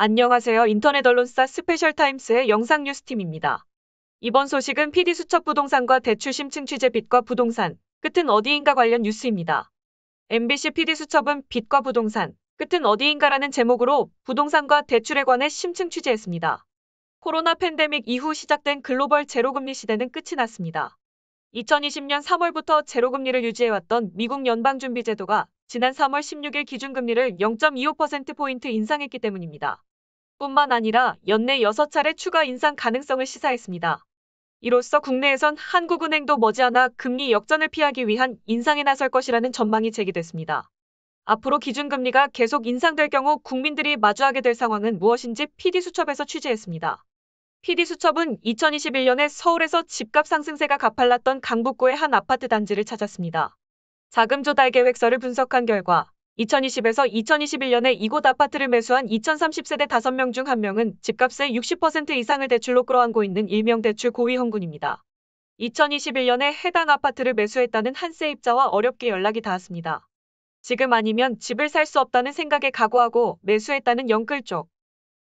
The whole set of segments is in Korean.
안녕하세요. 인터넷 언론사 스페셜타임스의 영상뉴스팀입니다. 이번 소식은 PD수첩 부동산과 대출 심층 취재 빚과 부동산, 끝은 어디인가 관련 뉴스입니다. MBC PD수첩은 빚과 부동산, 끝은 어디인가라는 제목으로 부동산과 대출에 관해 심층 취재했습니다. 코로나 팬데믹 이후 시작된 글로벌 제로금리 시대는 끝이 났습니다. 2020년 3월부터 제로금리를 유지해왔던 미국 연방준비제도가 지난 3월 16일 기준금리를 0.25%포인트 인상했기 때문입니다. 뿐만 아니라 연내 6차례 추가 인상 가능성을 시사했습니다. 이로써 국내에선 한국은행도 머지않아 금리 역전을 피하기 위한 인상에 나설 것이라는 전망이 제기됐습니다. 앞으로 기준금리가 계속 인상될 경우 국민들이 마주하게 될 상황은 무엇인지 PD수첩에서 취재했습니다. PD수첩은 2021년에 서울에서 집값 상승세가 가팔랐던 강북구의 한 아파트 단지를 찾았습니다. 자금 조달 계획서를 분석한 결과 2020에서 2021년에 이곳 아파트를 매수한 2030세대 5명 중 1명은 집값의 60% 이상을 대출로 끌어안고 있는 일명 대출 고위험군입니다. 2021년에 해당 아파트를 매수했다는 한세입자와 어렵게 연락이 닿았습니다. 지금 아니면 집을 살 수 없다는 생각에 각오하고 매수했다는 영끌족.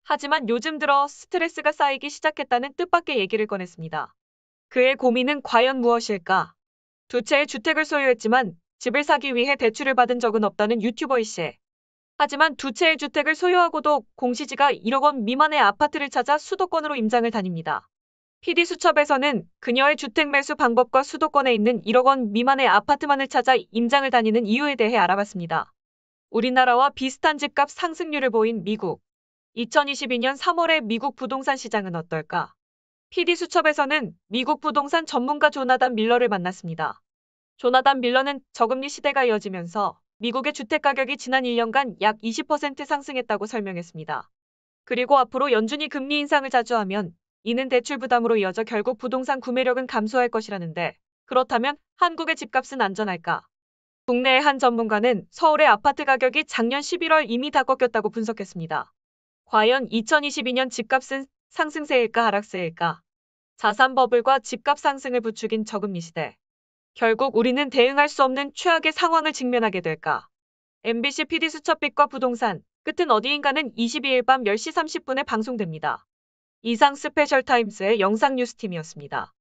하지만 요즘 들어 스트레스가 쌓이기 시작했다는 뜻밖의 얘기를 꺼냈습니다. 그의 고민은 과연 무엇일까? 두 채의 주택을 소유했지만 집을 사기 위해 대출을 받은 적은 없다는 유튜버 이씨. 하지만 두 채의 주택을 소유하고도 공시지가 1억 원 미만의 아파트를 찾아 수도권으로 임장을 다닙니다. PD수첩에서는 그녀의 주택 매수 방법과 수도권에 있는 1억 원 미만의 아파트만을 찾아 임장을 다니는 이유에 대해 알아봤습니다. 우리나라와 비슷한 집값 상승률을 보인 미국. 2022년 3월의 미국 부동산 시장은 어떨까? PD수첩에서는 미국 부동산 전문가 조나단 밀러를 만났습니다. 조나단 밀러는 저금리 시대가 이어지면서 미국의 주택가격이 지난 1년간 약 20% 상승했다고 설명했습니다. 그리고 앞으로 연준이 금리 인상을 자주 하면 이는 대출 부담으로 이어져 결국 부동산 구매력은 감소할 것이라는데 그렇다면 한국의 집값은 안전할까? 국내의 한 전문가는 서울의 아파트 가격이 작년 11월 이미 다 꺾였다고 분석했습니다. 과연 2022년 집값은 상승세일까 하락세일까? 자산 버블과 집값 상승을 부추긴 저금리 시대. 결국 우리는 대응할 수 없는 최악의 상황을 직면하게 될까? MBC PD수첩 빚과 부동산, 끝은 어디인가는 22일 밤 10시 30분에 방송됩니다. 이상 스페셜타임스의 영상뉴스팀이었습니다.